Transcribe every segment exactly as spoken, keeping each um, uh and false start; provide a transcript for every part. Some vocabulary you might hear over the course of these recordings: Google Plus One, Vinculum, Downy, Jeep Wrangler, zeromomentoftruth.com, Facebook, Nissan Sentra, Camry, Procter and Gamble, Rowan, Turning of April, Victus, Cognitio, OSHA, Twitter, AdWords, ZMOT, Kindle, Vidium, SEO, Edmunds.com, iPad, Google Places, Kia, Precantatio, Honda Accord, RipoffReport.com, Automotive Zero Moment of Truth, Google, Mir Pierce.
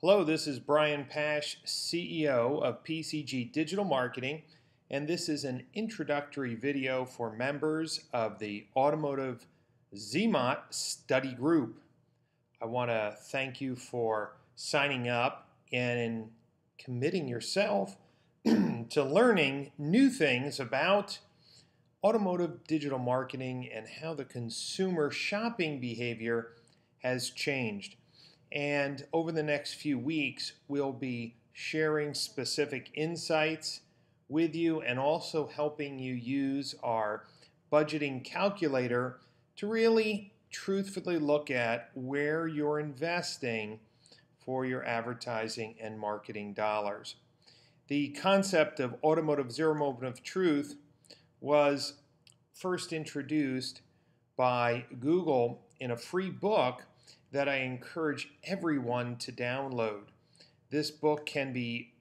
Hello, this is Brian Pasch, C E O of P C G Digital Marketing, and this is an introductory video for members of the Automotive Z M O T Study Group. I want to thank you for signing up and committing yourself to learning new things about automotive digital marketing and how the consumer shopping behavior has changed. And over the next few weeks, we'll be sharing specific insights with you and also helping you use our budgeting calculator to really truthfully look at where you're investing for your advertising and marketing dollars. The concept of Automotive Zero Moment of Truth was first introduced by Google in a free book that I encourage everyone to download. This book can be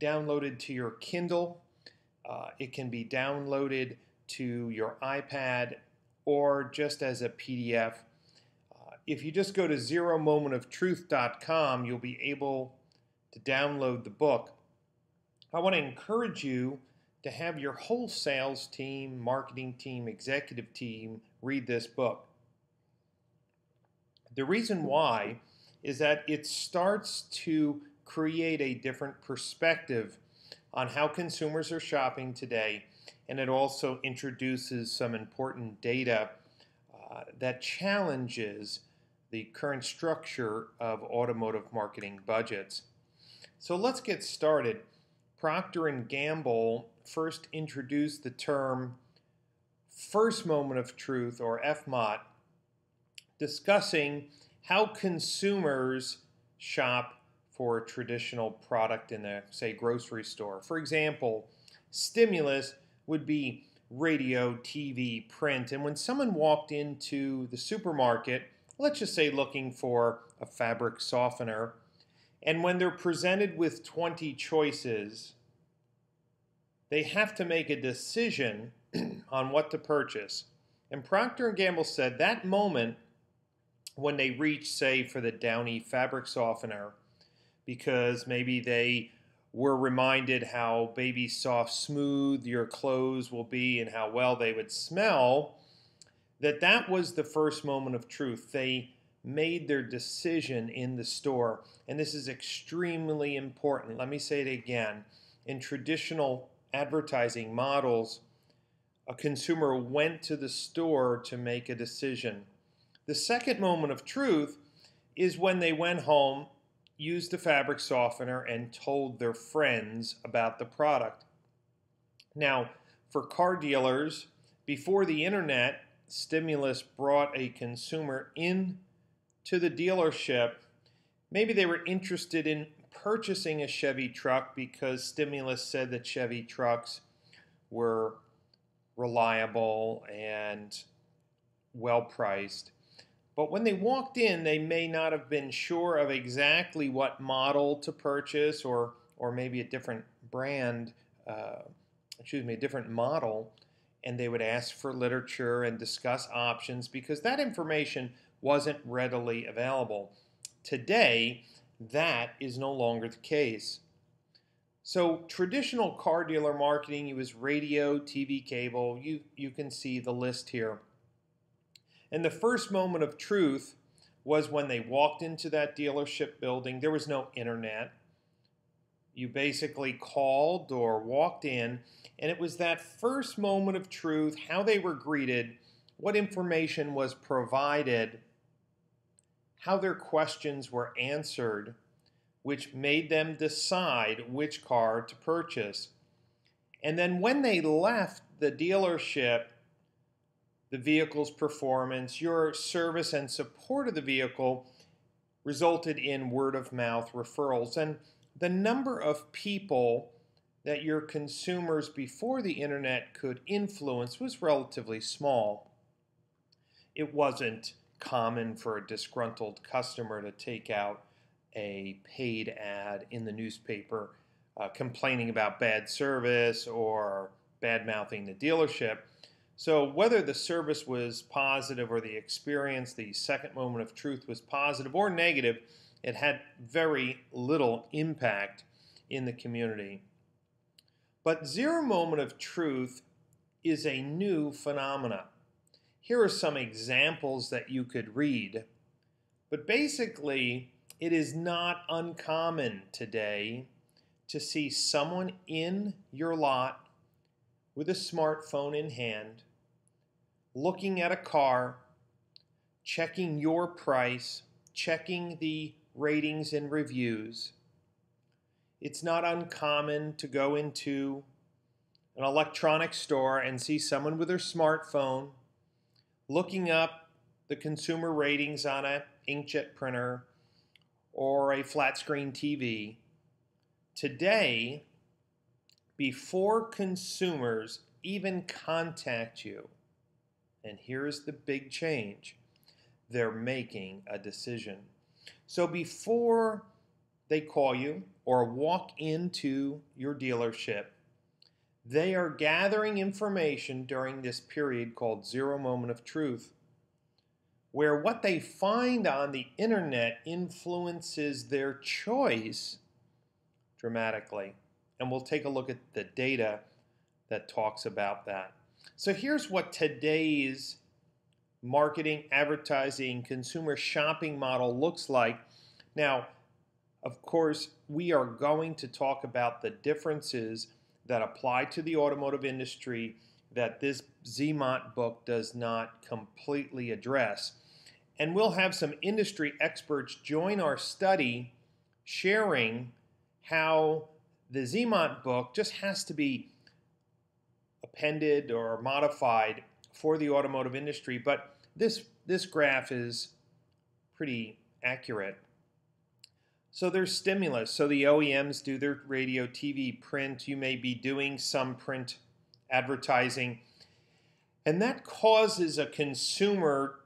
downloaded to your Kindle, uh, it can be downloaded to your iPad, or just as a P D F. Uh, if you just go to zero moment of truth dot com, you'll be able to download the book. I want to encourage you to have your whole sales team, marketing team, executive team read this book. The reason why is that it starts to create a different perspective on how consumers are shopping today, and it also introduces some important data uh, that challenges the current structure of automotive marketing budgets. So let's get started. Procter and Gamble first introduced the term first moment of truth, or F M O T, discussing how consumers shop for a traditional product in the, say, grocery store. For example, stimulus would be radio, T V, print. And when someone walked into the supermarket, let's just say looking for a fabric softener, and when they're presented with twenty choices, they have to make a decision on what to purchase. And Procter and Gamble said that moment when they reach, say, for the Downy fabric softener, because maybe they were reminded how baby soft smooth your clothes will be and how well they would smell, that that was the first moment of truth. They made their decision in the store. And this is extremely important. Let me say it again. In traditional advertising models, a consumer went to the store to make a decision. The second moment of truth is when they went home, used the fabric softener, and told their friends about the product. Now, for car dealers, before the internet, stimulus brought a consumer in to the dealership. Maybe they were interested in purchasing a Chevy truck because stimulus said that Chevy trucks were reliable and well-priced. But when they walked in, they may not have been sure of exactly what model to purchase, or or maybe a different brand, uh, excuse me, a different model, and they would ask for literature and discuss options because that information wasn't readily available. Today, that is no longer the case. So traditional car dealer marketing, it was radio, T V, cable. You, you can see the list here. And the first moment of truth was when they walked into that dealership building. There was no internet. You basically called or walked in, and it was that first moment of truth, how they were greeted, what information was provided, how their questions were answered, which made them decide which car to purchase. And then when they left the dealership, the vehicle's performance, your service and support of the vehicle resulted in word-of-mouth referrals. And the number of people that your consumers before the internet could influence was relatively small. It wasn't common for a disgruntled customer to take out a paid ad in the newspaper uh, complaining about bad service or bad-mouthing the dealership. So whether the service was positive or the experience, the second moment of truth was positive or negative, it had very little impact in the community. But Zero Moment of Truth is a new phenomena. Here are some examples that you could read. But basically, it is not uncommon today to see someone in your lot with a smartphone in hand, looking at a car, checking your price, checking the ratings and reviews. It's not uncommon to go into an electronics store and see someone with their smartphone looking up the consumer ratings on an inkjet printer or a flat screen T V. Today, before consumers even contact you, and here's the big change, they're making a decision. So before they call you or walk into your dealership, they are gathering information during this period called Zero Moment of Truth, where what they find on the internet influences their choice dramatically. And we'll take a look at the data that talks about that. So here's what today's marketing, advertising, consumer shopping model looks like. Now, of course, we are going to talk about the differences that apply to the automotive industry that this Z M O T book does not completely address. And we'll have some industry experts join our study sharing how the Z M O T book just has to be appended or modified for the automotive industry. But this, this graph is pretty accurate. So there's stimulus. So the O E Ms do their radio, T V, print. You may be doing some print advertising. And that causes a consumer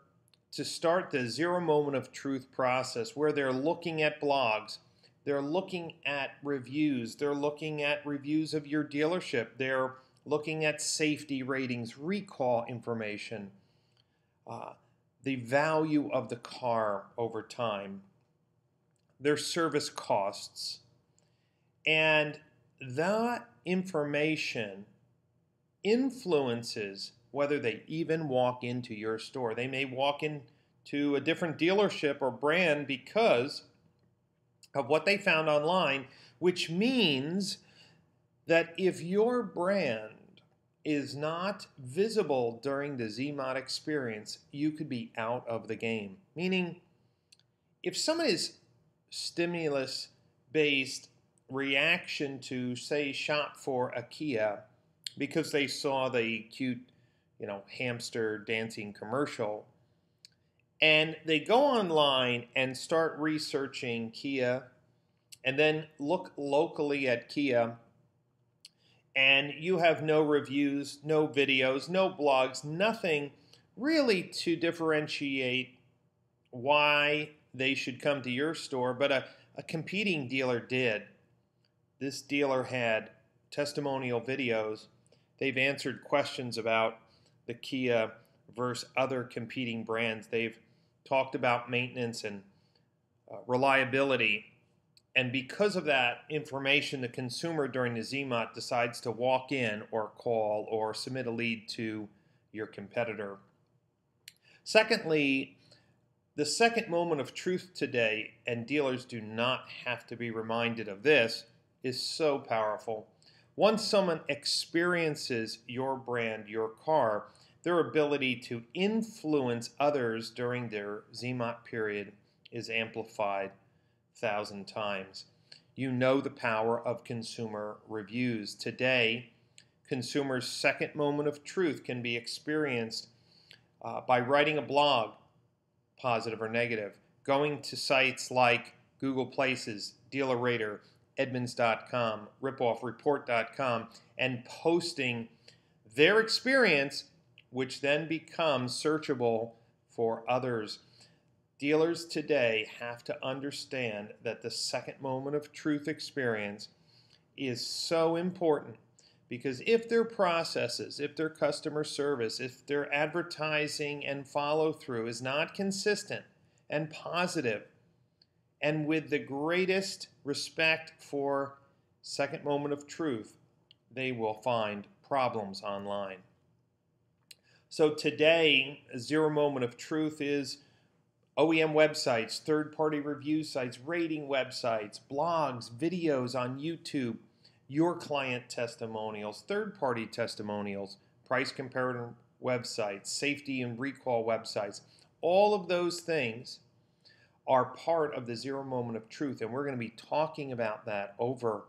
to start the Zero Moment of Truth process where they're looking at blogs. They're looking at reviews. They're looking at reviews of your dealership. They're looking at safety ratings, recall information, uh, the value of the car over time, their service costs, and that information influences whether they even walk into your store. They may walk into a different dealership or brand because of what they found online, which means that if your brand is not visible during the Z M O T experience, you could be out of the game. Meaning, if someone is stimulus-based reaction to, say, shop for a Kia because they saw the cute, you know, hamster dancing commercial, and they go online and start researching Kia and then look locally at Kia, and you have no reviews, no videos, no blogs, nothing really to differentiate why they should come to your store, but a, a competing dealer did. This dealer had testimonial videos. They've answered questions about the Kia versus other competing brands. They've talked about maintenance and uh, reliability. And because of that information, the consumer during the Z M O T decides to walk in or call or submit a lead to your competitor. Secondly, the second moment of truth today, and dealers do not have to be reminded of this, is so powerful. Once someone experiences your brand, your car, their ability to influence others during their Z M O T period is amplified a thousand times. You know the power of consumer reviews. Today, consumers' second moment of truth can be experienced uh, by writing a blog, positive or negative, going to sites like Google Places, DealerRater, Edmunds dot com, Ripoff Report dot com, and posting their experience, which then becomes searchable for others. Dealers today have to understand that the second moment of truth experience is so important, because if their processes, if their customer service, if their advertising and follow-through is not consistent and positive, and with the greatest respect for Second Moment of Truth, they will find problems online. So today, Zero Moment of Truth is O E M websites, third-party review sites, rating websites, blogs, videos on YouTube, your client testimonials, third-party testimonials, price comparator websites, safety and recall websites. All of those things are part of the Zero Moment of Truth, and we're going to be talking about that over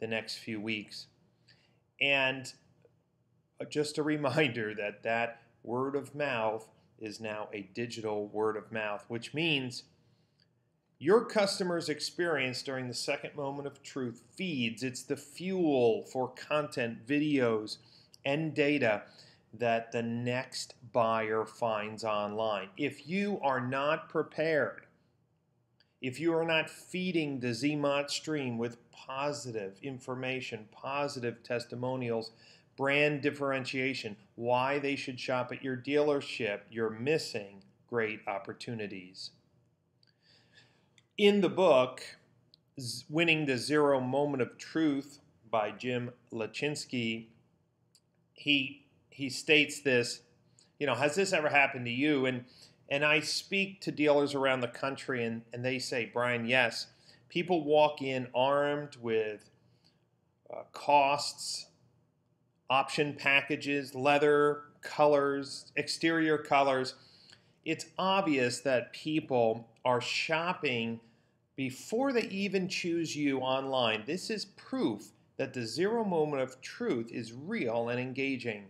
the next few weeks. And just a reminder that that word of mouth is now a digital word of mouth, which means your customer's experience during the Second Moment of Truth feeds. It's the fuel for content, videos, and data that the next buyer finds online. If you are not prepared, if you are not feeding the Z M O T stream with positive information, positive testimonials, brand differentiation, why they should shop at your dealership, you're missing great opportunities. In the book, Winning the Zero Moment of Truth by Jim Lecinski, he he states this, you know, has this ever happened to you? And and I speak to dealers around the country, and, and they say, Brian, yes. People walk in armed with uh, costs, option packages, leather, colors, exterior colors. It's obvious that people are shopping before they even choose you online. This is proof that the Zero Moment of Truth is real and engaging.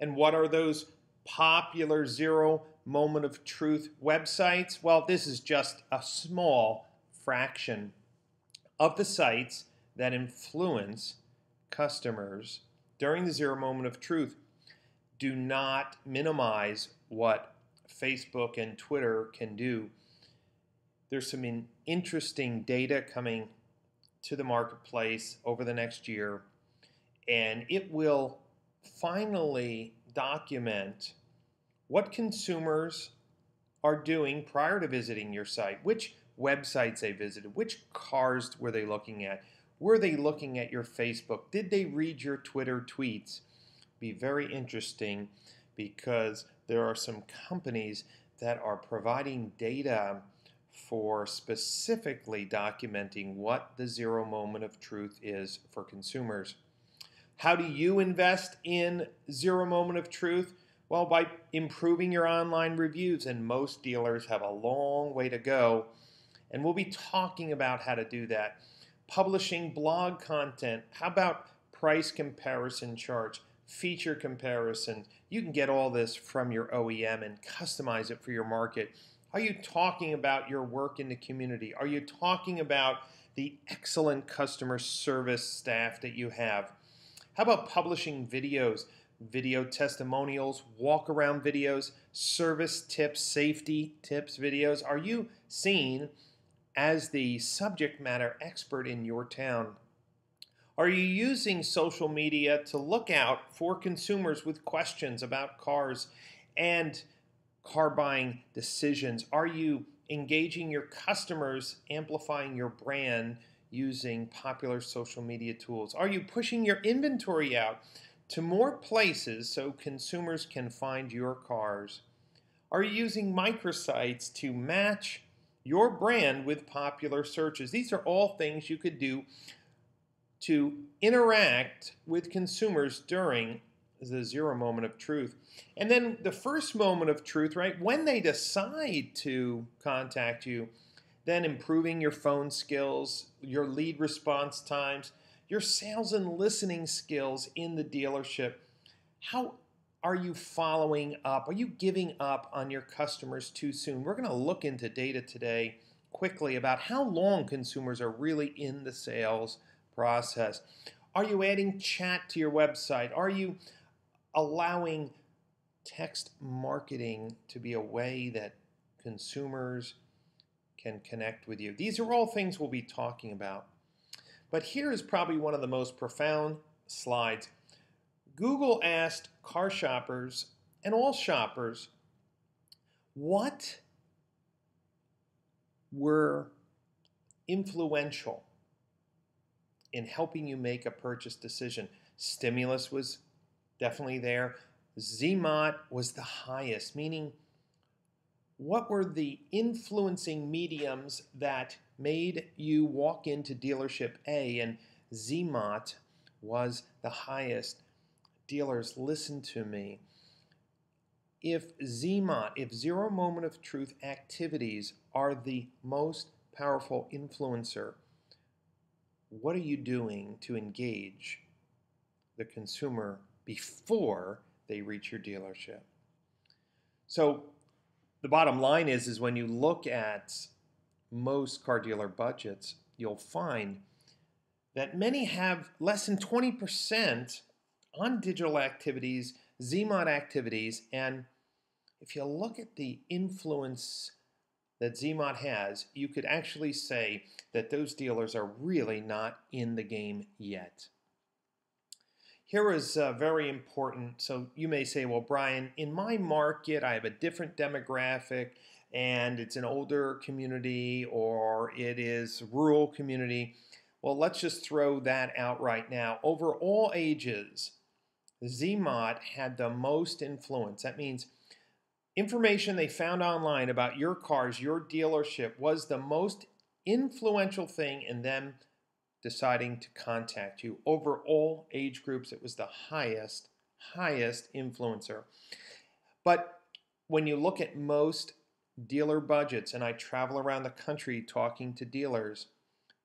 And what are those popular Zero Moment of Truth websites? Well, this is just a small fraction of the sites that influence customers during the Zero Moment of Truth. Do not minimize what Facebook and Twitter can do. There's some interesting data coming to the marketplace over the next year, and it will finally document what consumers are doing prior to visiting your site, which websites they visited, which cars were they looking at, were they looking at your Facebook, did they read your Twitter tweets. Be very interesting, because there are some companies that are providing data for specifically documenting what the Zero Moment of Truth is for consumers. How do you invest in Zero Moment of Truth? Well, by improving your online reviews, and most dealers have a long way to go, and we'll be talking about how to do that. Publishing blog content, how about price comparison charts, feature comparison? You can get all this from your O E M and customize it for your market. Are you talking about your work in the community? Are you talking about the excellent customer service staff that you have? How about publishing videos? Video testimonials, walk-around videos, service tips, safety tips videos. Are you seen as the subject matter expert in your town? Are you using social media to look out for consumers with questions about cars and car buying decisions? Are you engaging your customers, amplifying your brand using popular social media tools? Are you pushing your inventory out to more places so consumers can find your cars? Are you using microsites to match your brand with popular searches? These are all things you could do to interact with consumers during the Zero Moment of Truth. And then the first moment of truth, right, when they decide to contact you, then improving your phone skills, your lead response times, your sales and listening skills in the dealership. How are you following up? Are you giving up on your customers too soon? We're going to look into data today quickly about how long consumers are really in the sales process. Are you adding chat to your website? Are you allowing text marketing to be a way that consumers can connect with you? These are all things we'll be talking about. But here is probably one of the most profound slides. Google asked car shoppers and all shoppers, what were influential in helping you make a purchase decision. Stimulus was definitely there. Z MOT was the highest, meaning what were the influencing mediums that made you walk into dealership A? And Z MOT was the highest. Dealers, listen to me. If Z MOT, if Zero Moment of Truth activities are the most powerful influencer, what are you doing to engage the consumer before they reach your dealership? So the bottom line is, is when you look at most car dealer budgets, you'll find that many have less than twenty percent on digital activities, Z MOT activities, and if you look at the influence that Z MOT has, you could actually say that those dealers are really not in the game yet. Here is uh, very important. So you may say, well, Brian, in my market, I have a different demographic, and it's an older community, or it is rural community. Well, let's just throw that out right now. Over all ages, Z MOT had the most influence. That means information they found online about your cars, your dealership, was the most influential thing in them deciding to contact you. Over all age groups, it was the highest, highest influencer. But when you look at most dealer budgets, and I travel around the country talking to dealers,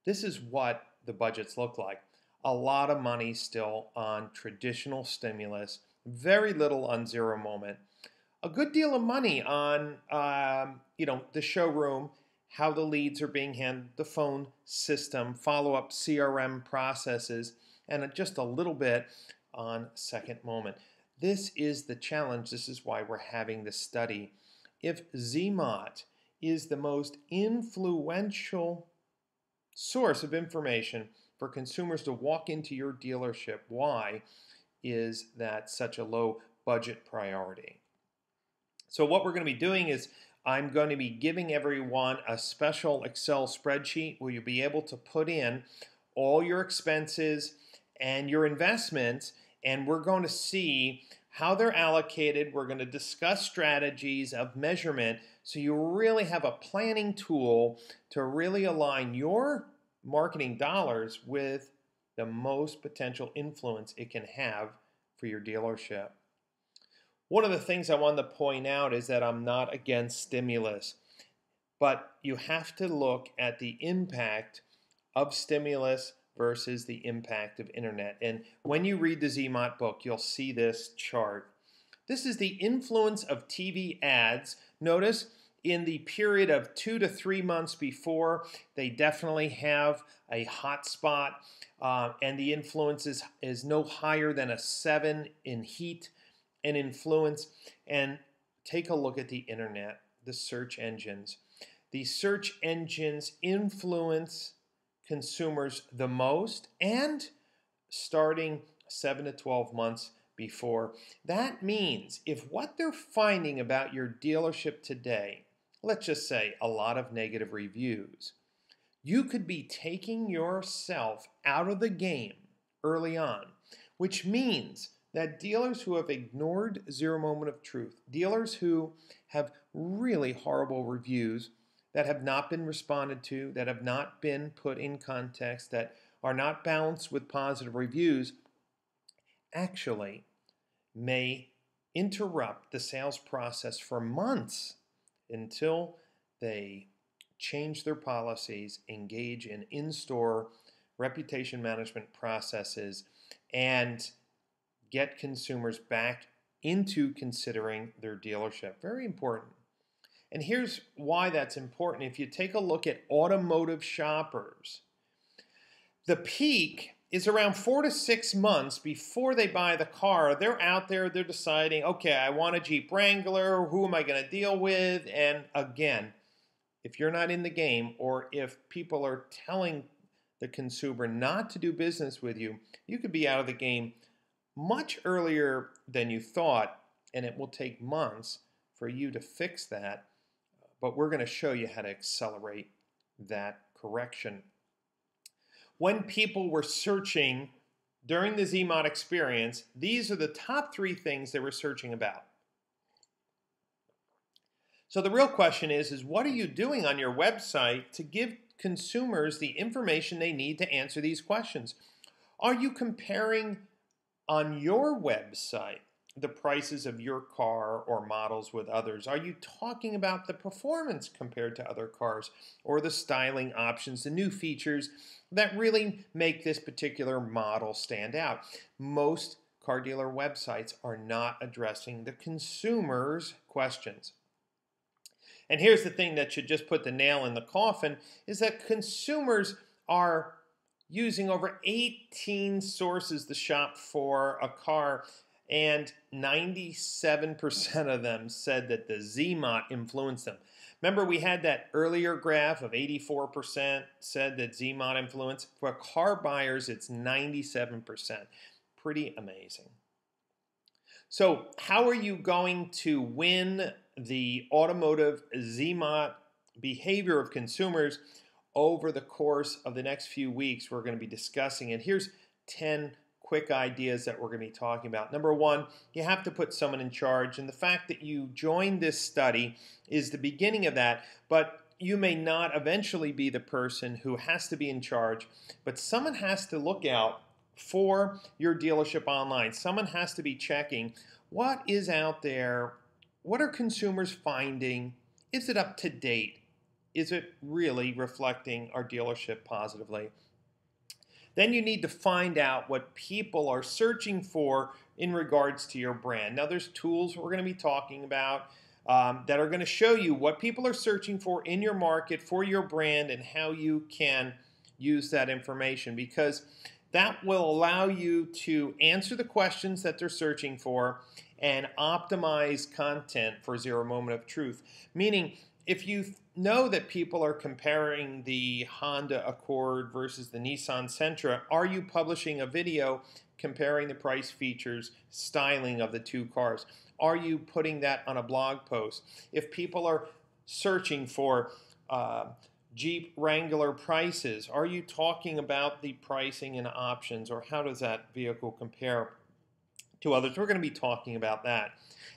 this is what the budgets look like. A lot of money still on traditional stimulus, very little on Zero Moment, a good deal of money on um, you know, the showroom, how the leads are being handled, the phone system, follow-up C R M processes, and just a little bit on Second Moment. This is the challenge. This is why we're having this study. If Z MOT is the most influential source of information for consumers to walk into your dealership, why is that such a low budget priority? So what we're going to be doing is I'm going to be giving everyone a special Excel spreadsheet where you'll be able to put in all your expenses and your investments, and we're going to see how they're allocated. We're going to discuss strategies of measurement so you really have a planning tool to really align your marketing dollars with the most potential influence it can have for your dealership. One of the things I wanted to point out is that I'm not against stimulus, but you have to look at the impact of stimulus versus the impact of internet. And when you read the Z MOT book, you'll see this chart. This is the influence of T V ads. Notice in the period of two to three months before, they definitely have a hot spot, uh, and the influence is, is no higher than a seven in heat and influence. And take a look at the internet, the search engines. The search engines influence consumers the most, and starting seven to twelve months before. That means if what they're finding about your dealership today, let's just say a lot of negative reviews, you could be taking yourself out of the game early on, which means that dealers who have ignored Zero Moment of Truth, dealers who have really horrible reviews that have not been responded to, that have not been put in context, that are not balanced with positive reviews, actually may interrupt the sales process for months until they change their policies, engage in in-store reputation management processes, and get consumers back into considering their dealership. Very important. And here's why that's important. If you take a look at automotive shoppers, the peak is around four to six months before they buy the car. They're out there, they're deciding, okay, I want a Jeep Wrangler, who am I going to deal with? And again, if you're not in the game, or if people are telling the consumer not to do business with you, you could be out of the game much earlier than you thought, and it will take months for you to fix that, but we're going to show you how to accelerate that correction. When people were searching during the Z mod experience, these are the top three things they were searching about. So the real question is, is what are you doing on your website to give consumers the information they need to answer these questions? Are you comparing on your website the prices of your car or models with others? Are you talking about the performance compared to other cars, or the styling options, the new features that really make this particular model stand out? Most car dealer websites are not addressing the consumer's questions. And here's the thing that should just put the nail in the coffin, is that consumers are using over eighteen sources to shop for a car, and ninety-seven percent of them said that the Z mod influenced them. Remember, we had that earlier graph of eighty-four percent said that Z mod influenced. For car buyers, it's ninety-seven percent. Pretty amazing. So how are you going to win the automotive Z mod behavior of consumers over the course of the next few weeks? We're going to be discussing, and here's ten quick ideas that we're going to be talking about. Number one, you have to put someone in charge, and the fact that you joined this study is the beginning of that, but you may not eventually be the person who has to be in charge, but someone has to look out for your dealership online. Someone has to be checking what is out there, what are consumers finding, is it up to date, is it really reflecting our dealership positively? Then you need to find out what people are searching for in regards to your brand. Now, there's tools we're going to be talking about um, that are going to show you what people are searching for in your market, for your brand, and how you can use that information, because that will allow you to answer the questions that they're searching for and optimize content for Zero Moment of Truth. Meaning, if you know that people are comparing the Honda Accord versus the Nissan Sentra, are you publishing a video comparing the price, features, styling of the two cars? Are you putting that on a blog post? If people are searching for uh, Jeep Wrangler prices, are you talking about the pricing and options, or how does that vehicle compare to others? We're going to be talking about that.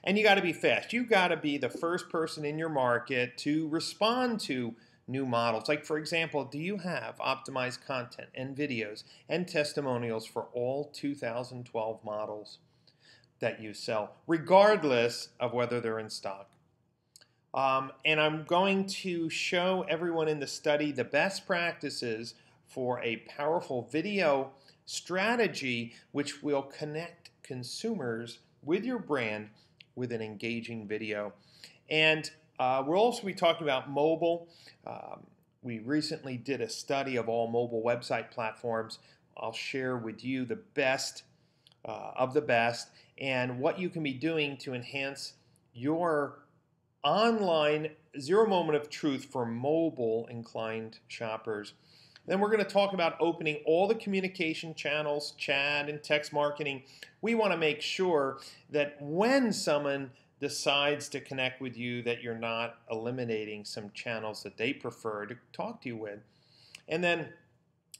And you got to be fast. You got to be the first person in your market to respond to new models. Like, for example, do you have optimized content and videos and testimonials for all two thousand twelve models that you sell, regardless of whether they're in stock? Um, and I'm going to show everyone in the study the best practices for a powerful video strategy which will connect consumers with your brand with an engaging video. And uh, we'll also be talking about mobile. Um, we recently did a study of all mobile website platforms. I'll share with you the best uh, of the best and what you can be doing to enhance your online Zero Moment of Truth for mobile inclined shoppers. Then we're going to talk about opening all the communication channels, chat and text marketing. We want to make sure that when someone decides to connect with you, that you're not eliminating some channels that they prefer to talk to you with. And then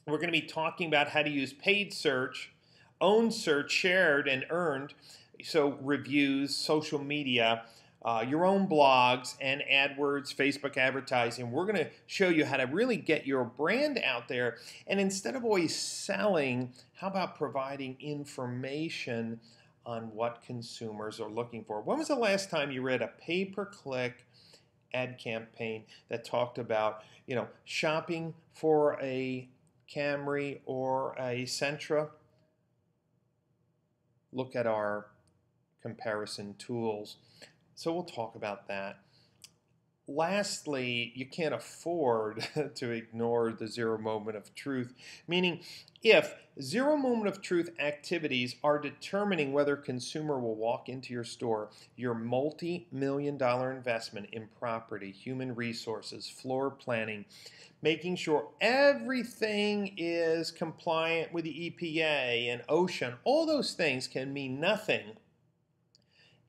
we're going to be talking about how to use paid search, owned search, shared and earned, so reviews, social media, Uh, your own blogs, and AdWords, Facebook advertising. We're going to show you how to really get your brand out there. And instead of always selling, how about providing information on what consumers are looking for? When was the last time you read a pay-per-click ad campaign that talked about, you know, shopping for a Camry or a Sentra? Look at our comparison tools. So we'll talk about that. Lastly, you can't afford to ignore the Zero Moment of Truth, meaning if Zero Moment of Truth activities are determining whether a consumer will walk into your store, your multi-million dollar investment in property, human resources, floor planning, making sure everything is compliant with the E P A and OSHA, and all those things can mean nothing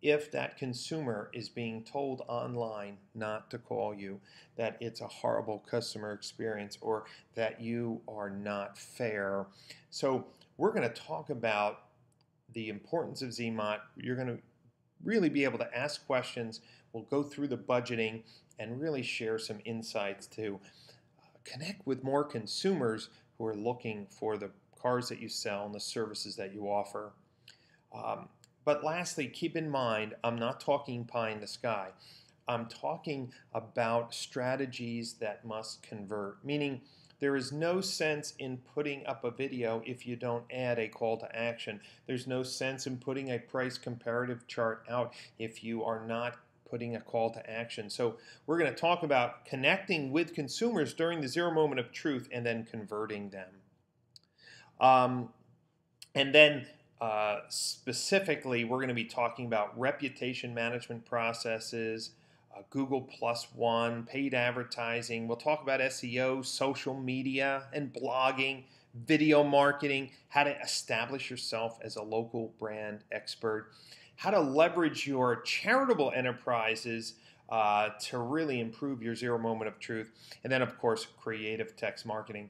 if that consumer is being told online not to call you, that it's a horrible customer experience, or that you are not fair. So we're going to talk about the importance of Z M O T. You're going to really be able to ask questions. We'll go through the budgeting and really share some insights to connect with more consumers who are looking for the cars that you sell and the services that you offer. Um, but lastly, keep in mind, I'm not talking pie in the sky. I'm talking about strategies that must convert, meaning there is no sense in putting up a video if you don't add a call to action. There's no sense in putting a price comparative chart out if you are not putting a call to action. So we're going to talk about connecting with consumers during the Zero Moment of Truth and then converting them. Um, and then uh, specifically, we're going to be talking about reputation management processes, Uh, Google Plus One, paid advertising. We'll talk about S E O, social media and blogging, video marketing, how to establish yourself as a local brand expert, how to leverage your charitable enterprises uh, to really improve your Zero Moment of Truth, and then, of course, creative text marketing.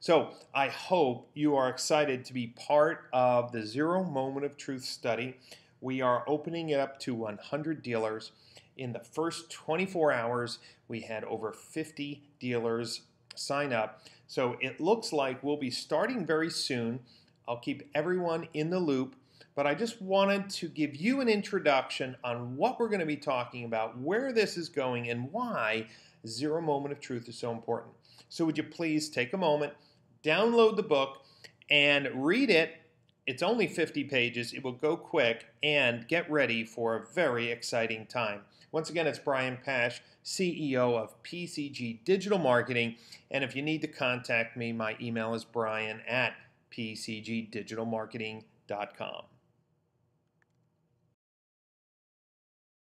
So I hope you are excited to be part of the Zero Moment of Truth study. We are opening it up to one hundred dealers. In the first twenty-four hours, we had over fifty dealers sign up. So it looks like we'll be starting very soon. I'll keep everyone in the loop, but I just wanted to give you an introduction on what we're going to be talking about, where this is going, and why Zero Moment of Truth is so important. So would you please take a moment, download the book, and read it. It's only fifty pages. It will go quick, and get ready for a very exciting time. Once again, it's Brian Pasch, C E O of P C G Digital Marketing, and if you need to contact me, my email is brian at p c g digital marketing dot com.